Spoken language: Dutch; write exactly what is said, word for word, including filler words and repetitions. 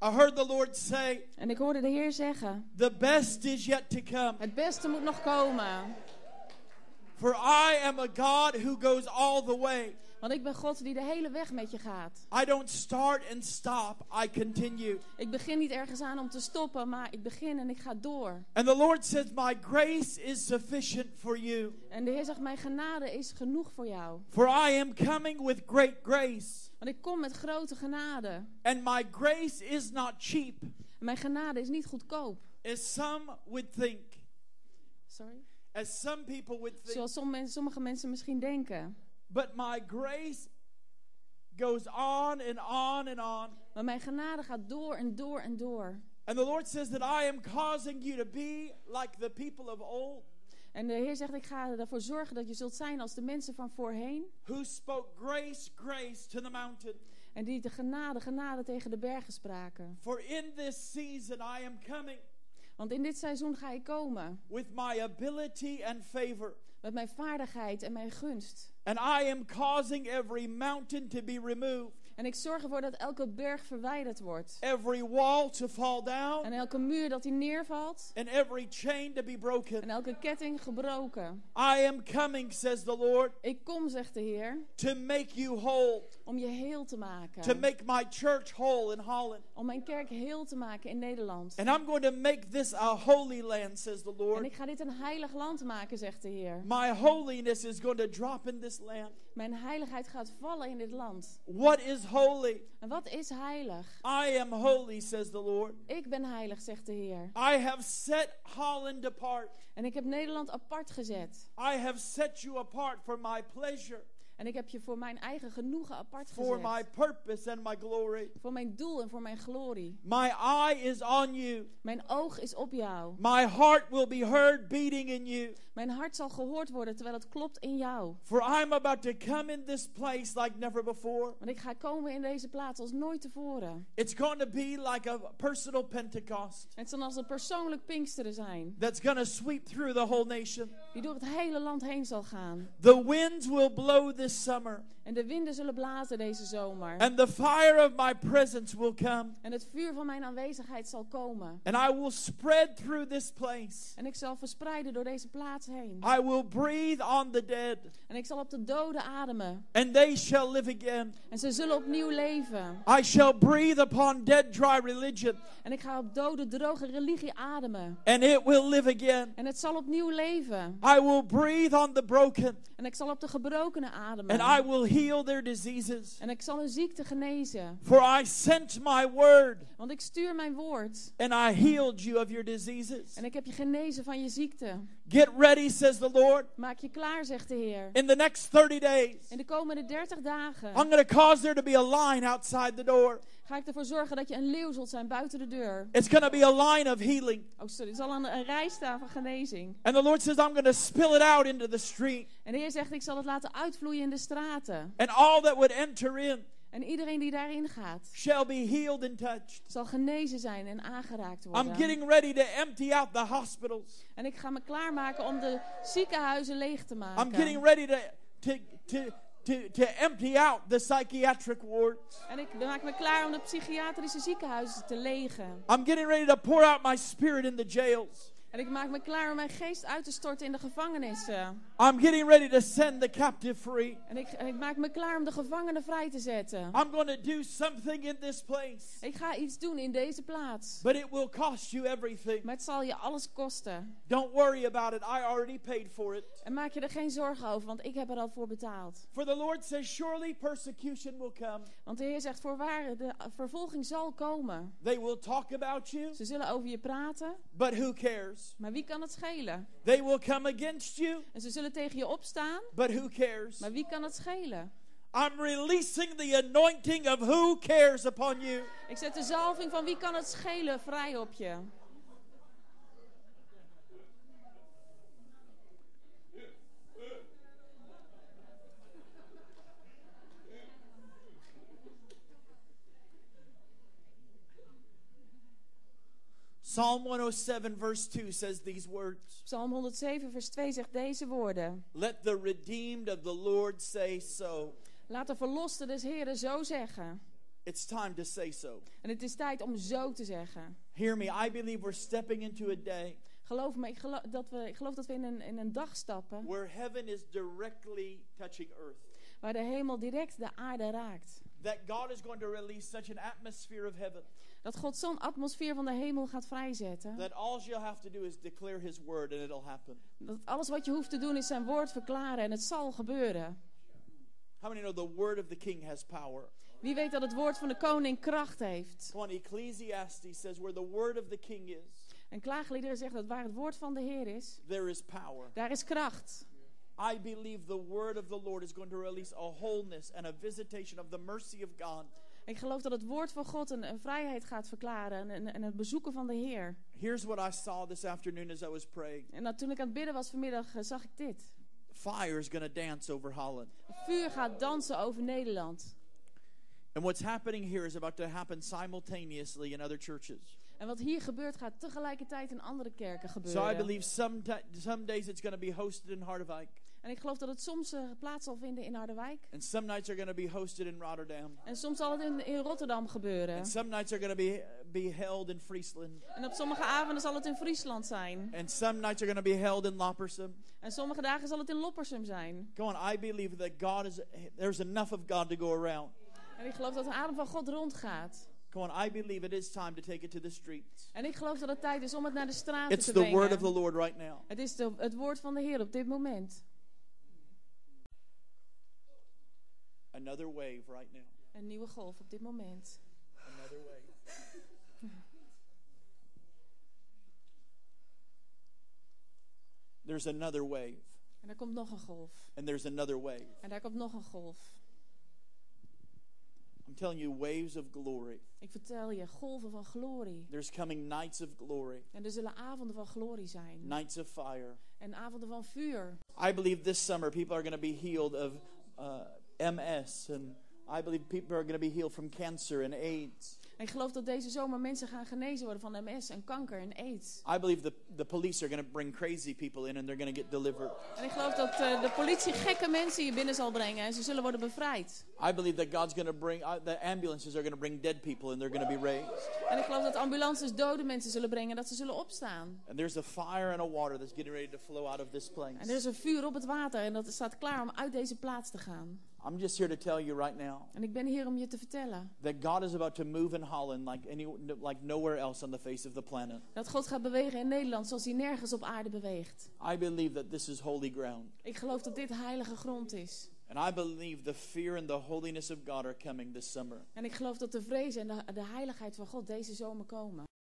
I heard the Lord say, en ik hoorde de Heer zeggen, the best is yet to come. Het beste moet nog komen. For I am a God who goes all the way. Want ik ben God die de hele weg met je gaat. I don't start and stop, I continue. Ik begin niet ergens aan om te stoppen, maar ik begin en ik ga door. And the Lord says, my grace is sufficient for you. En de Heer zegt, mijn genade is genoeg voor jou. For I am coming with great grace. Want ik kom met grote genade. And my grace is not cheap. En mijn genade is niet goedkoop. As some would think. Sorry? As some people would think. Zoals sommige mensen misschien denken. But my grace goes on and on and on. Maar mijn genade gaat door en door en door. And the Lord says that I am causing you to be like the people of old. En de Heer zegt, ik ga ervoor zorgen dat je zult zijn als de mensen van voorheen. Who spoke grace, grace to the mountain. En die de genade, genade tegen de bergen spraken. For in this season I am coming. Want in dit seizoen ga ik komen. With my ability and favor. Met mijn vaardigheid en mijn gunst. And I am causing every mountain to be removed. En ik zorg ervoor dat elke berg verwijderd wordt. Every wall to fall down. En elke muur dat die neervalt. And every chain to be broken. En elke ketting gebroken. I am coming, says the Lord. Ik kom, zegt de Heer. To make you whole. Om je heel te maken. To make my church whole in Holland. Om mijn kerk heel te maken in Nederland. And I'm going to make this a holy land, says the Lord. En ik ga dit een heilig land maken, zegt de Heer. My holiness is going to drop in this land. Mijn heiligheid gaat vallen in dit land. What is holy? En wat is heilig? I am holy, says the Lord. Ik ben heilig, zegt de Heer. I have set Holland apart. En ik heb Nederland apart gezet. I have set you apart for my pleasure. En ik heb je voor mijn eigen genoegen apart gezet. For my purpose and my glory. Voor mijn doel en voor mijn glorie. My eye is on you. Mijn oog is op jou. My heart will be heard beating in you. Mijn hart zal gehoord worden terwijl het klopt in jou. For I'm about to come in this place like never before. Want ik ga komen in deze plaats als nooit tevoren. It's going to be like a personal Pentecost. Het zal als een persoonlijk Pinksteren zijn. That's going to sweep through the whole nation. Die door het hele land heen zal gaan. The winds will blow this summer. En de winden zullen blazen deze zomer. And the fire of my presence will come. En het vuur van mijn aanwezigheid zal komen. And I will spread through this place. En ik zal verspreiden door deze plaats heen. I will breathe on the dead. En ik zal op de doden ademen. And they shall live again. En ze zullen opnieuw leven. I shall breathe upon dead dry religion. En ik ga op dode droge religie ademen. And it will live again. En het zal opnieuw leven. I will breathe on the broken. En ik zal op de gebrokenen ademen. And I will heal their diseases. En ik zal hun ziekte genezen. For I sent my word. Want ik stuur mijn woord. And I healed you of your diseases. En ik heb je genezen van je ziekte. Get ready, says the Lord. Maak je klaar, zegt de Heer. In the next thirty days. In de komende dertig dagen. I'm going to cause there to be a line outside the door. Ga ik ervoor zorgen dat je een leeuw zult zijn buiten de deur. It's going to be a line of healing. Oh, sorry, het zal een, een rij staan van genezing. And the Lord says, I'm going to spill it out into the street. En de Heer zegt, ik zal het laten uitvloeien in de straten. And all that would enter in. En iedereen die daarin gaat, shall be healed and touched. Zal genezen zijn en aangeraakt worden. I'm getting ready to empty out the hospitals. En ik ga me klaarmaken om de ziekenhuizen leeg te maken. I'm getting ready to to to to, to empty out the psychiatric wards. En ik maak me klaar om de psychiatrische ziekenhuizen te legen. I'm getting ready to pour out my spirit in the jails. En ik maak me klaar om mijn geest uit te storten in de gevangenissen. I'm getting ready to send the captive free. En ik, ik maak me klaar om de gevangenen vrij te zetten. I'm going to do something in this place. Ik ga iets doen in deze plaats. But it will cost you everything. Maar het zal je alles kosten. Don't worry about it. I already paid for it. En maak je er geen zorgen over, want ik heb er al voor betaald. For the Lord says, surely persecution will come. Want de Heer zegt, voorwaar, de vervolging zal komen. They will talk about you. Ze zullen over je praten. But who cares? Maar wie kan het schelen? They will come against you. En ze zullen tegen je opstaan. But who cares? Maar wie kan het schelen? I'm releasing the anointing of who cares upon you. Ik zet de zalving van wie kan het schelen vrij op je. Psalm one oh seven verse two says these words. Psalm honderdzeven vers twee zegt deze woorden. Let the redeemed of the Lord say so. Laat de verlosten des Heeren zo zeggen. It's time to say so. En het is tijd om zo te zeggen. Hear me, I believe we're stepping into a day. Geloof me, ik geloof dat we, ik geloof dat we in, een, in een dag stappen. Where heaven is directly touching earth. Waar de hemel direct de aarde raakt. That God is going to release such an atmosphere of heaven. Dat God zo'n atmosfeer van de hemel gaat vrijzetten. That all you'll have to do is declare His word and it'll happen. Dat alles wat je hoeft te doen is zijn woord verklaren en het zal gebeuren. How many know the word of the king has power? Wie weet dat het woord van de koning kracht heeft? Come on, Ecclesiastes says where the word of the king is. En klaagliederen zegt dat waar het woord van de Heer is, there is power. Daar is kracht. I believe the word of the Lord is going to release a wholeness and a visitation of the mercy of God. Ik geloof dat het woord van God een, een vrijheid gaat verklaren en, en het bezoeken van de Heer. Here's what I saw this afternoon as I was praying. En dat toen ik aan het bidden was vanmiddag uh, zag ik dit. Fire is going to dance over Holland. Vuur gaat dansen over Nederland. And what's happening here is about to happen simultaneously in other churches. En wat hier gebeurt gaat tegelijkertijd in andere kerken gebeuren. So I believe some some days it's going to be hosted in Harderwijk. En ik geloof dat het soms uh, plaats zal vinden in Harderwijk. And some nights are going to be hosted in Rotterdam. En soms zal het in, in Rotterdam gebeuren. And some nights are going to be be held in Friesland. En op sommige avonden zal het in Friesland zijn. And some nights are going to be held in Loppersum. En sommige dagen zal het in Loppersum zijn. Come on, I believe that God is there's enough of God to go around. En ik geloof dat de adem van God rondgaat. Come on, I believe it is time to take it to the streets. En ik geloof dat het tijd is om het naar de straten It's te brengen. It's the word of the Lord right now. Het is de, het woord van de Heer op dit moment. Another wave right now. Een nieuwe golf op dit moment. Another wave. There's another wave. En er komt nog een golf. And there's another wave. En daar komt nog een golf. I'm telling you, waves of glory. Ik vertel je, golven van glorie. There's coming nights of glory. En er zullen avonden van glorie zijn. Nights of fire. En avonden van vuur. I believe this summer people are going to be healed of uh, M S, and I believe people are going to be healed from cancer and AIDS. En ik geloof dat deze zomer mensen gaan genezen worden van M S en kanker en AIDS. I believe the the police are going to bring crazy people in and they're going to get delivered. En ik geloof dat uh, de politie gekke mensen hier binnen zal brengen en ze zullen worden bevrijd. I believe that God's going to bring uh, the ambulances are going to bring dead people and they're going to be raised. En ik geloof dat ambulances dode mensen zullen brengen en dat ze zullen opstaan. And there's a fire and a water that's getting ready to flow out of this place. En er is een vuur op het water en dat staat klaar om uit deze plaats te gaan. I'm just here to tell you right now. En ik ben hier om je te vertellen. That God is about to move in Holland like any like nowhere else on the face of the planet. Dat God gaat bewegen in Nederland zoals hij nergens op aarde beweegt. I believe that this is holy ground. Ik geloof dat dit heilige grond is. And I believe the fear and the holiness of God are coming this summer. En ik geloof dat de vrees en de, de heiligheid van God deze zomer komen.